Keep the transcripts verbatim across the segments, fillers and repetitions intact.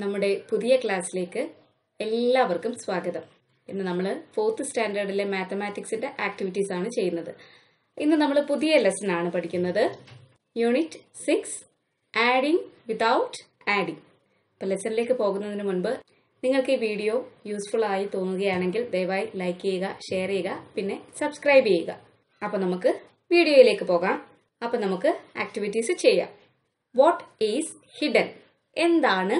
നമ്മുടെ പുതിയ ക്ലാസ്സിലേക്ക് എല്ലാവർക്കും സ്വാഗതം. ഇന്ന് നമ്മൾ ഫോർത്ത് സ്റ്റാൻഡേർഡിലെ മാത്തമാറ്റിക്സിന്റെ ആക്ടിവിറ്റീസ് ആണ് ചെയ്യുന്നത്. ഇന്ന് നമ്മൾ പുതിയ ലെസൺ ആണ് പഠിക്കുന്നത്, unit six adding without adding. അപ്പോൾ ലെസണിലേക്ക് പോകുന്നതിന് മുൻപ് നിങ്ങൾക്ക് ഈ വീഡിയോ യൂസ്ഫുൾ ആയി തോന്നുകയാണെങ്കിൽ ദയവായി ലൈക്ക് ചെയ്യുക, ഷെയർ ചെയ്യുക, പിന്നെ സബ്സ്ക്രൈബ് ചെയ്യുക. അപ്പോൾ നമുക്ക് വീഡിയോയിലേക്ക് പോകാം. അപ്പോൾ നമുക്ക് ആക്ടിവിറ്റീസ് ചെയ്യാം. What is hidden? എന്താണ്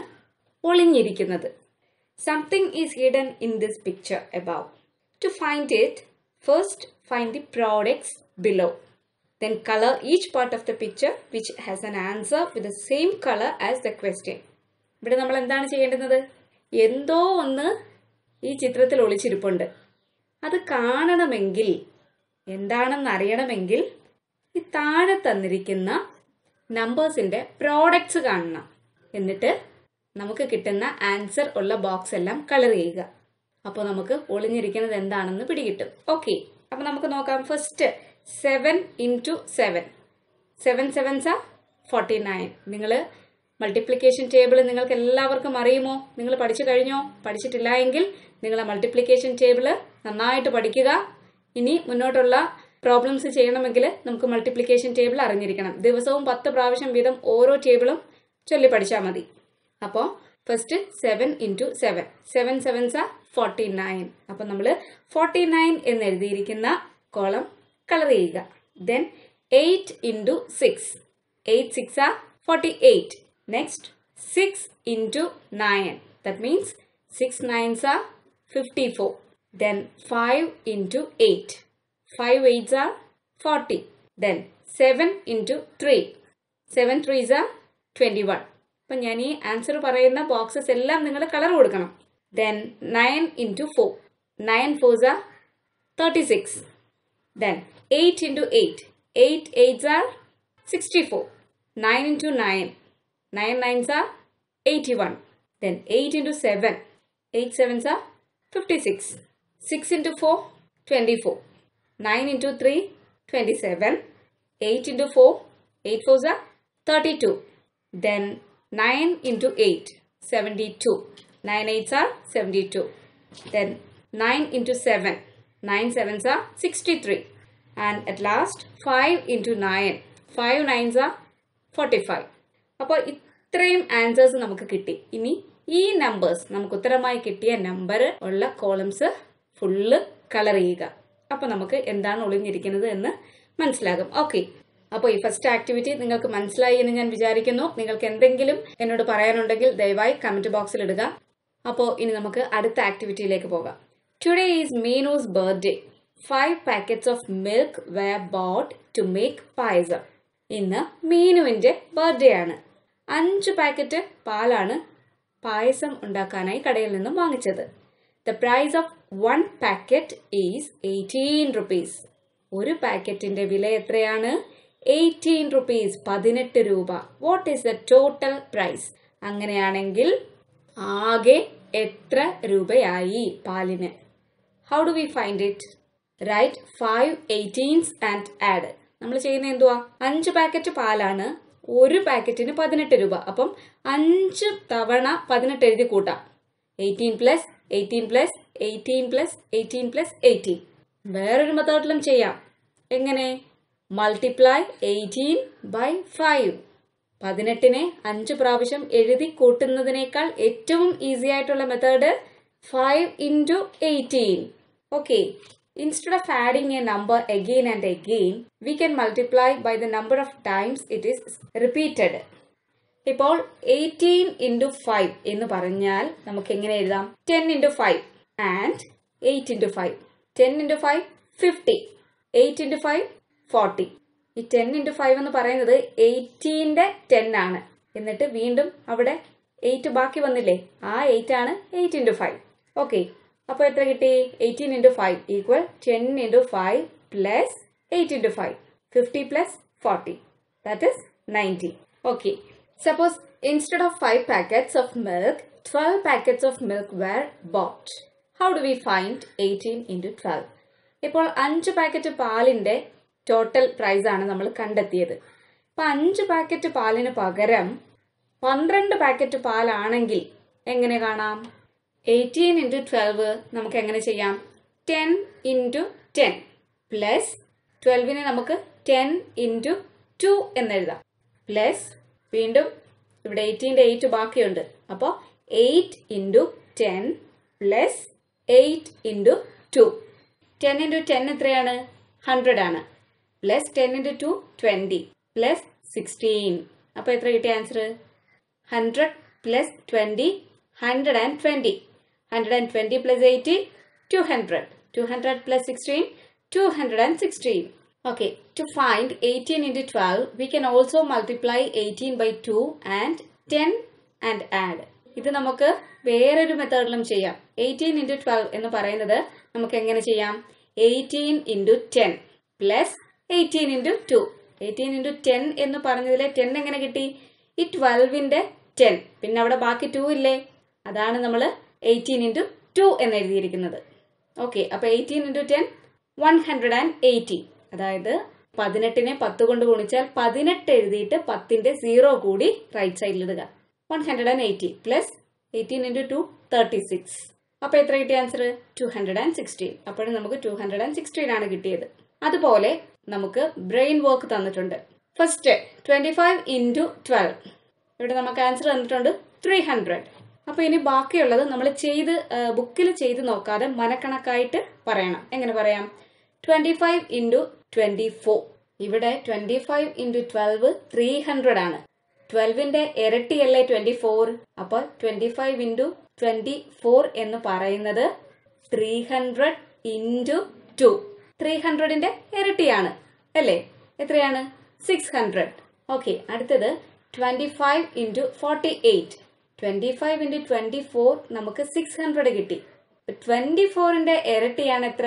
ഒളിഞ്ഞിരിക്കുന്നത്? Something is hidden in this picture above. To find it, first find the products below, then colour each part of the picture which has an answer with the same colour as the question. ഇവിടെ നമ്മൾ എന്താണ് ചെയ്യേണ്ടത്? എന്തോ ഒന്ന് ഈ ചിത്രത്തിൽ ഒളിച്ചിരിപ്പുണ്ട്. അത് കാണണമെങ്കിൽ, എന്താണെന്ന് അറിയണമെങ്കിൽ ഈ താഴെ തന്നിരിക്കുന്ന നമ്പേഴ്സിന്റെ പ്രോഡക്ട്സ് കാണണം. എന്നിട്ട് നമുക്ക് കിട്ടുന്ന ആൻസർ ഉള്ള ബോക്സ് എല്ലാം കളർ ചെയ്യുക. അപ്പോൾ നമുക്ക് ഒളിഞ്ഞിരിക്കുന്നത് എന്താണെന്ന് പിടികിട്ടും. ഓക്കെ, അപ്പോൾ നമുക്ക് നോക്കാം. First seven into seven. Seven sevens are forty nine. നിങ്ങൾ മൾട്ടിപ്ലിക്കേഷൻ ടേബിൾ നിങ്ങൾക്ക് എല്ലാവർക്കും അറിയുമോ? നിങ്ങൾ പഠിച്ചു കഴിഞ്ഞോ? പഠിച്ചിട്ടില്ല എങ്കിൽ നിങ്ങൾ മൾട്ടിപ്ലിക്കേഷൻ ടേബിള് നന്നായിട്ട് പഠിക്കുക. ഇനി മുന്നോട്ടുള്ള പ്രോബ്ലംസ് ചെയ്യണമെങ്കിൽ നമുക്ക് മൾട്ടിപ്ലിക്കേഷൻ ടേബിൾ അറിഞ്ഞിരിക്കണം. ദിവസവും പത്ത് പ്രാവശ്യം വീതം ഓരോ ടേബിളും ചൊല്ലി പഠിച്ചാൽ മതി. അപ്പോൾ first seven into seven. Seven sevens are forty nine. അപ്പം നമ്മൾ ഫോർട്ടി നയൻ എന്നെഴുതിയിരിക്കുന്ന കോളം കളർ ചെയ്യുക. Then eight into six. Eight six are forty eight. Next six into nine. That means six nines are fifty four. Then five into eight. Five eights are forty. Then seven into three. Seven threes are twenty one. അപ്പം ഞാൻ ഈ answer പറയുന്ന boxes എല്ലാം നിങ്ങൾ colour കൊടുക്കണം. Then nine into four. Nine fours are thirty six. Then eight into eight. Eight eights are sixty four. Nine into nine. Nine nines are eighty one. Then eight into seven. Eight sevens are fifty six. Six into four twenty four. Nine into three twenty seven. Eight into four. Eight fours are thirty two. Then nine into eight, seventy-two. nine eights are seventy-two. Then nine into seven. nine sevens are sixty-three. And at last five into nine. five nines are forty-five. അപ്പോൾ ഇത്രയും answers നമുക്ക് കിട്ടി. ഇനി ഈ numbers, നമുക്ക് ഉത്തരമായി കിട്ടിയ number ഉള്ള കോളംസ് ഫുള്ള് കളർ ചെയ്യുക. അപ്പോൾ നമുക്ക് എന്താണ് ഒളിഞ്ഞിരിക്കുന്നത് എന്ന് മനസ്സിലാകും. ഓക്കെ, അപ്പോൾ ഈ ഫസ്റ്റ് ആക്ടിവിറ്റി നിങ്ങൾക്ക് മനസ്സിലായി എന്ന് ഞാൻ വിചാരിക്കുന്നു. നിങ്ങൾക്ക് എന്തെങ്കിലും എന്നോട് പറയാനുണ്ടെങ്കിൽ ദയവായി കമന്റ് ബോക്സിൽ ഇടുക. അപ്പോൾ ഇനി നമുക്ക് അടുത്ത ആക്ടിവിറ്റിയിലേക്ക് പോകാം. Today is Meenu's birthday. Five packets of milk were bought to make payasam. ഇന്ന് മീനുവിന്റെ ബർത്ത്ഡേ ആണ്. അഞ്ച് പാക്കറ്റ് പാലാണ് പായസം ഉണ്ടാക്കാനായി കടയിൽ നിന്നും വാങ്ങിച്ചത്. The price of one packet is eighteen rupees. ഒരു പാക്കറ്റിന്റെ വില എത്രയാണ്? എയ്റ്റീൻ റുപ്പീസ്, പതിനെട്ട് രൂപ. What is the total price? അങ്ങനെയാണെങ്കിൽ ആകെ എത്ര രൂപയായി പാലിന്? How do we find it? Right five eighteens and add. നമ്മൾ ചെയ്യുന്ന എന്തുവാ? അഞ്ച് പാക്കറ്റ് പാലാണ്, ഒരു പാക്കറ്റിന് പതിനെട്ട് രൂപ. അപ്പം അഞ്ച് തവണ പതിനെട്ട് എഴുതി കൂട്ടാം. Eighteen plus eighteen plus eighteen plus eighteen plus eighteen. വേറൊരു മെത്തേഡിലും ചെയ്യാം. എങ്ങനെ? Multiply eighteen by five. പതിനെട്ടിനെ അഞ്ച് പ്രാവശ്യം എഴുതി കൂട്ടുന്നതിനേക്കാൾ ഏറ്റവും ഈസി ആയിട്ടുള്ള method five into eighteen. Okay, instead of adding a number again and again, we can multiply by the number of times it is repeated. ഇപ്പോൾ എയ്റ്റീൻ ഇൻറ്റു ഫൈവ് എന്ന് പറഞ്ഞാൽ നമുക്ക് എങ്ങനെ എഴുതാം? Ten into five and eight into five. Ten into five fifty. Eight into five forty. ഈ ten into five എന്ന് പറയുന്നത് എയ്റ്റീൻ്റെ ten ആണ്. എന്നിട്ട് വീണ്ടും അവിടെ എയ്റ്റ് ബാക്കി വന്നില്ലേ, ആ എയ്റ്റ് ആണ് എയ്റ്റ് ഇൻറ്റു ഫൈവ്. ഓക്കെ, അപ്പോൾ എത്ര കിട്ടി? Eighteen into five equal ten into five plus eight into five. Fifty plus forty, that is ninety. Okay, suppose instead of five packets of milk, twelve packets of milk were bought. How do we find eighteen into twelve? ഇപ്പോൾ അഞ്ച് packet പാലിൻ്റെ total price ആണ് നമ്മൾ കണ്ടെത്തിയത്. അപ്പം അഞ്ച് packet പാലിന് പകരം പന്ത്രണ്ട് പാക്കറ്റ് പാലാണെങ്കിൽ എങ്ങനെ കാണാം? eighteen into twelve നമുക്ക് എങ്ങനെ ചെയ്യാം? ten into ten plus twelve നെ നമുക്ക് ten into two എന്ന് എഴുതാം. Plus വീണ്ടും ഇവിടെ eighteen ന്റെ eight ബാക്കിയുണ്ട്. അപ്പോൾ eight into ten plus eight into two. ten into ten എത്രയാണ്? one hundred ആണ്. Plus ten into two twenty plus sixteen. അപ്പോൾ എത്ര കിട്ടി answer? one hundred plus twenty one hundred twenty. one hundred twenty plus eighty two hundred. two hundred plus sixteen two hundred sixteen. Okay, to find eighteen into twelve, we can also multiply eighteen by two and ten and add. ഇത് നമുക്ക് വേറൊരു മെത്തേഡിലും ചെയ്യാം. eighteen into twelve എന്ന് പറയുന്നത് നമുക്ക് എങ്ങനെ ചെയ്യാം? eighteen into ten plus eighteen into two. eighteen into ten എന്ന് പറഞ്ഞതിലെ ten എങ്ങനെ കിട്ടി? ഈ twelve ന്റെ ten. പിന്നെ അവിടെ ബാക്കി two ഇല്ലേ? അതാണ് നമ്മൾ eighteen into two എന്ന് എഴുതിയിരിക്കുന്നത്. ഓക്കെ, അപ്പോൾ eighteen into ten one hundred eighty. അതായത് പതിനെട്ടിനെ പത്ത് കൊണ്ട് ഗുണിച്ചാൽ പതിനെട്ട് എഴുതിയിട്ട് പത്തിന്റെ സീറോ കൂടി റൈറ്റ് സൈഡിൽ ഇടുക. one hundred eighty plus eighteen into two thirty six. അപ്പോൾ എത്ര കിട്ടിയ ആൻസർ? two hundred sixteen. അപ്പോഴും നമുക്ക് two hundred sixteen ആണ് കിട്ടിയത്. അതുപോലെ നമുക്ക് ബ്രെയിൻ വർക്ക് തന്നിട്ടുണ്ട്. First twenty five into twelve. ഇവിടെ നമുക്ക് ആൻസർ തന്നിട്ടുണ്ട് three hundred. അപ്പോൾ ഇനി ബാക്കിയുള്ളത് നമ്മൾ ചെയ്ത് ബുക്കിൽ ചെയ്ത് നോക്കാതെ മനക്കണക്കായിട്ട് പറയണം. എങ്ങനെ പറയാം? twenty five into twenty four. ഇവിടെ twenty five into twelve three hundred ആണ്. twelve ന്റെ ഇരട്ടിയല്ലേ twenty four. അപ്പോൾ twenty five into twenty four എന്ന് പറയുന്നത് three hundred into two. three hundred ന്റെ ഇരട്ടിയാണ് അല്ലേ? എത്രയാണ്? six hundred. ഓക്കെ, അടുത്തത് twenty five into forty eight. twenty five into twenty four നമുക്ക് six hundred കിട്ടി. twenty four ന്റെ ഇരട്ടിയാണ് എത്ര?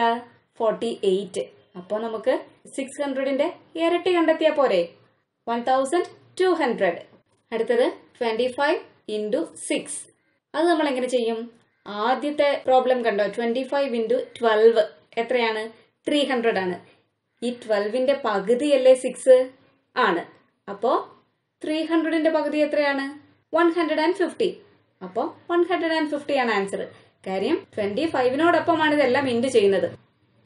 forty eight. അപ്പോൾ നമുക്ക് six hundred ന്റെ ഇരട്ടി കണ്ടെത്തിയാൽ പോരെ? twelve hundred. അടുത്തത് twenty five into six. അത് നമ്മൾ എങ്ങനെ ചെയ്യും? ആദ്യത്തെ പ്രോബ്ലം കണ്ടോ? twenty five into twelve എത്രയാണ്? three hundred ആണ്. ഈ twelve ന്റെ പകുതിയല്ലേ six ആണ്. അപ്പോൾ three hundred ന്റെ പകുതി എത്രയാണ്? one hundred fifty. അപ്പോൾ one hundred fifty ആണ് ആൻസർ. കാര്യം twenty five നോടൊപ്പമാണ് ഇതെല്ലാം ഇൻഡ് ചെയ്യുന്നത്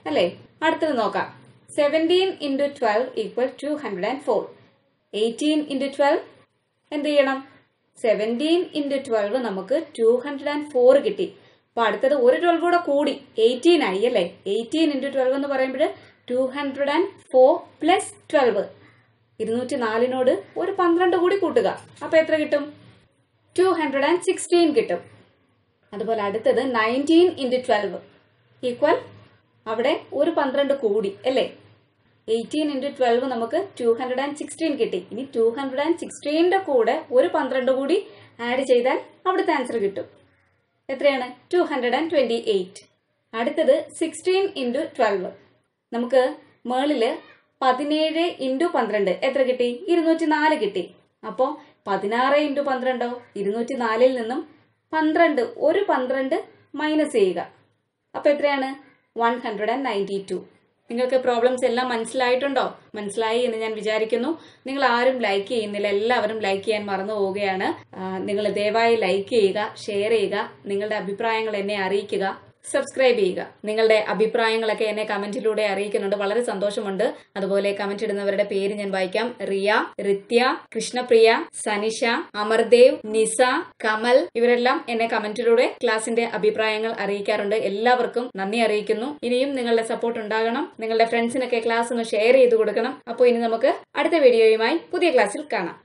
അല്ലേ? അടുത്തത് നോക്കാം. seventeen into twelve equal two hundred four. eighteen into twelve എന്ത് ചെയ്യണം? seventeen into twelve നമുക്ക് two hundred four കിട്ടി. അപ്പോൾ അടുത്തത് ഒരു twelve കൂടെ കൂടി eighteen ആയി അല്ലേ? eighteen into twelve എന്ന് പറയുമ്പോൾ two hundred four plus twelve. ഇരുന്നൂറ്റി നാലിനോട് ഒരു പന്ത്രണ്ട് കൂടി കൂട്ടുക. അപ്പോൾ എത്ര കിട്ടും? two hundred sixteen കിട്ടും. അതുപോലെ അടുത്തത് nineteen into twelve ഈക്വൽ അവിടെ ഒരു പന്ത്രണ്ട് കൂടി അല്ലേ? eighteen into twelve നമുക്ക് two hundred sixteen കിട്ടി. ഇനി two hundred sixteen ന്റെ കൂടെ ഒരു പന്ത്രണ്ട് കൂടി ആഡ് ചെയ്താൽ അവിടുത്തെ ആൻസർ കിട്ടും. എത്രയാണ്? two hundred twenty eight. അടുത്തത് sixteen into twelve. നമുക്ക് മേളില് പതിനേഴ് ഇൻറ്റു പന്ത്രണ്ട് എത്ര കിട്ടി? ഇരുന്നൂറ്റി നാല് കിട്ടി. അപ്പോൾ പതിനാറ് ഇൻറ്റു പന്ത്രണ്ടോ? ഇരുന്നൂറ്റി നാലിൽ നിന്നും പന്ത്രണ്ട് ഒരു പന്ത്രണ്ട് മൈനസ് ചെയ്യുക. അപ്പോൾ എത്രയാണ്? one hundred ninety two. നിങ്ങൾക്ക് പ്രോബ്ലംസ് എല്ലാം മനസ്സിലായിട്ടുണ്ടോ? മനസ്സിലായി എന്ന് ഞാൻ വിചാരിക്കുന്നു. നിങ്ങൾ ആരും ലൈക്ക് ചെയ്യുന്നില്ല, എല്ലാവരും ലൈക്ക് ചെയ്യാൻ മറന്നു പോവുകയാണ്. നിങ്ങൾ ദയവായി ലൈക്ക് ചെയ്യുക, ഷെയർ ചെയ്യുക, നിങ്ങളുടെ അഭിപ്രായങ്ങൾ എന്നെ അറിയിക്കുക, സബ്സ്ക്രൈബ് ചെയ്യുക. നിങ്ങളുടെ അഭിപ്രായങ്ങളൊക്കെ എന്നെ കമന്റിലൂടെ അറിയിക്കുന്നുണ്ട്, വളരെ സന്തോഷമുണ്ട്. അതുപോലെ കമന്റ് ഇടുന്നവരുടെ പേര് ഞാൻ വായിക്കാം. റിയ, റിത്യ, കൃഷ്ണപ്രിയ, സനിഷ, അമർദേവ്, നിസ, കമൽ, ഇവരെല്ലാം എന്നെ കമന്റിലൂടെ ക്ലാസിന്റെ അഭിപ്രായങ്ങൾ അറിയിക്കാറുണ്ട്. എല്ലാവർക്കും നന്ദി അറിയിക്കുന്നു. ഇനിയും നിങ്ങളുടെ സപ്പോർട്ട് ഉണ്ടാകണം. നിങ്ങളുടെ ഫ്രണ്ട്സിനൊക്കെ ക്ലാസ് ഒന്ന് ഷെയർ ചെയ്ത് കൊടുക്കണം. അപ്പോൾ ഇനി നമുക്ക് അടുത്ത വീഡിയോയുമായി പുതിയ ക്ലാസ്സിൽ കാണാം.